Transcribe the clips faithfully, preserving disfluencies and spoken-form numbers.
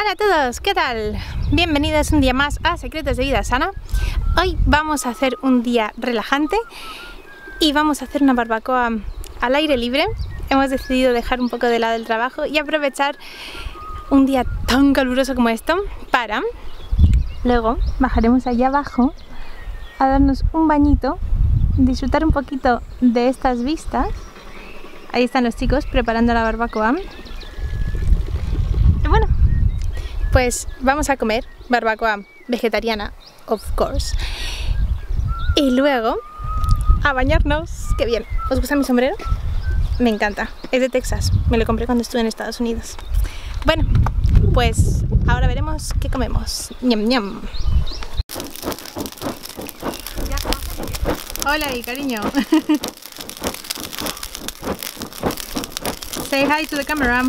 Hola a todos, ¿qué tal? Bienvenidos un día más a Secretos de Vida Sana. Hoy vamos a hacer un día relajante y vamos a hacer una barbacoa al aire libre. Hemos decidido dejar un poco de lado el trabajo y aprovechar un día tan caluroso como esto para... Luego bajaremos allá abajo a darnos un bañito, disfrutar un poquito de estas vistas. Ahí están los chicos preparando la barbacoa. Bueno, pues vamos a comer barbacoa vegetariana, of course. Y luego a bañarnos. ¡Qué bien! ¿Os gusta mi sombrero? Me encanta. Es de Texas. Me lo compré cuando estuve en Estados Unidos. Bueno, pues ahora veremos qué comemos. ¡Ñam, ñam! Hola y cariño. Say hi to the camera.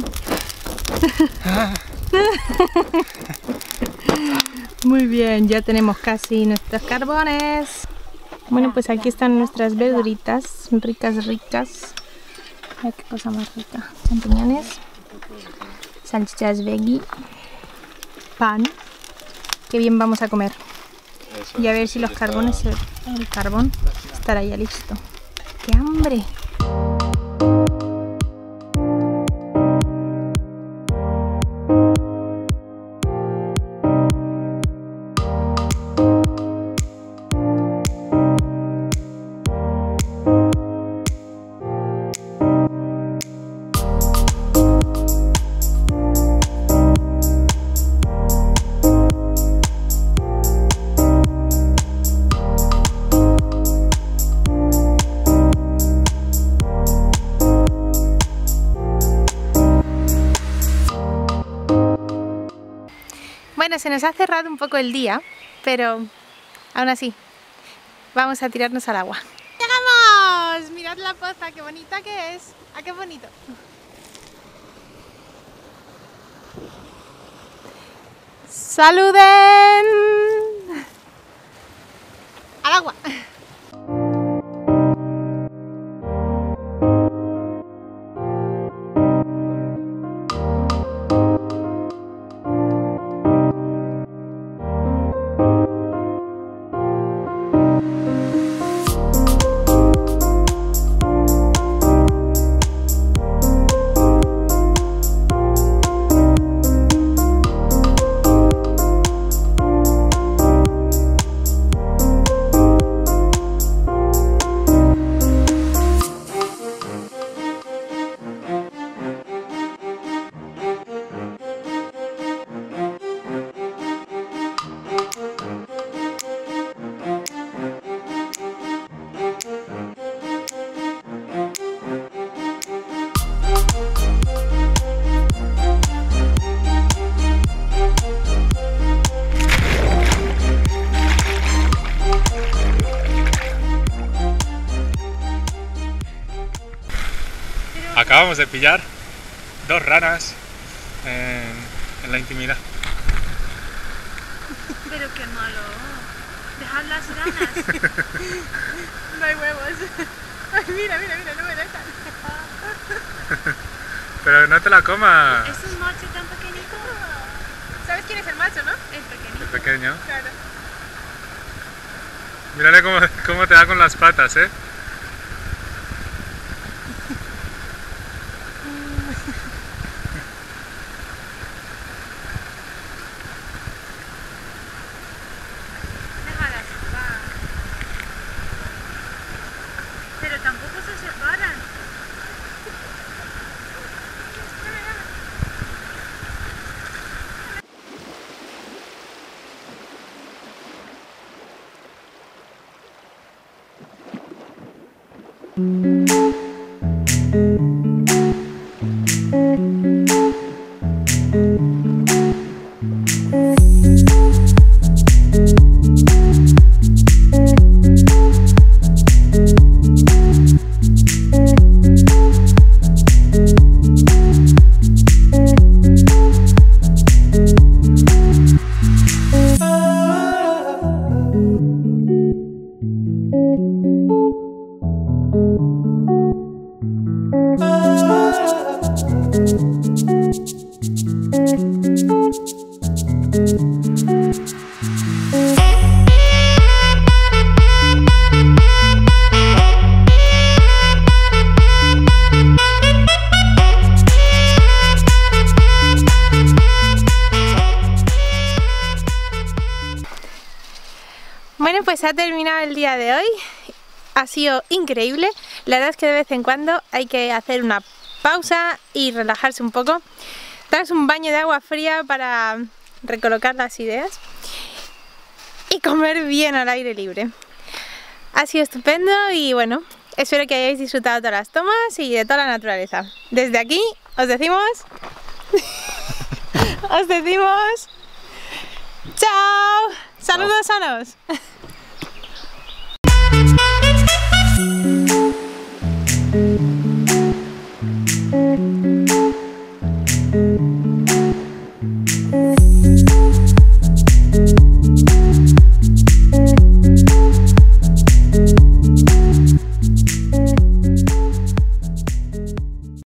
Muy bien, ya tenemos casi nuestros carbones. Bueno, pues aquí están nuestras verduritas ricas, ricas. Mira qué cosa más rica. Champiñones, salchichas veggie, pan. Qué bien vamos a comer. Y a ver si los carbones, el carbón estará ya listo. ¡Qué hambre! Bueno, se nos ha cerrado un poco el día, pero aún así, vamos a tirarnos al agua. ¡Llegamos! Mirad la poza, qué bonita que es. ¡Ah, qué bonito! ¡Saluden! ¡Al agua! Acabamos de pillar dos ranas en, en la intimidad. Pero qué malo. Dejad las ranas. No hay huevos. Ay, mira, mira, mira, no me dejan. Pero no te la comas. Es un macho tan pequeñito. ¿Sabes quién es el macho, no? El pequeño. El pequeño. Claro. Mírale cómo, cómo te da con las patas, ¿eh? Thank you. Bueno, pues ha terminado el día de hoy. Ha sido increíble. La verdad es que de vez en cuando hay que hacer una pausa y relajarse un poco. Darse un baño de agua fría para recolocar las ideas. Y comer bien al aire libre. Ha sido estupendo y bueno, espero que hayáis disfrutado de todas las tomas y de toda la naturaleza. Desde aquí os decimos... os decimos... ¡Chao! ¡Saludos sanos!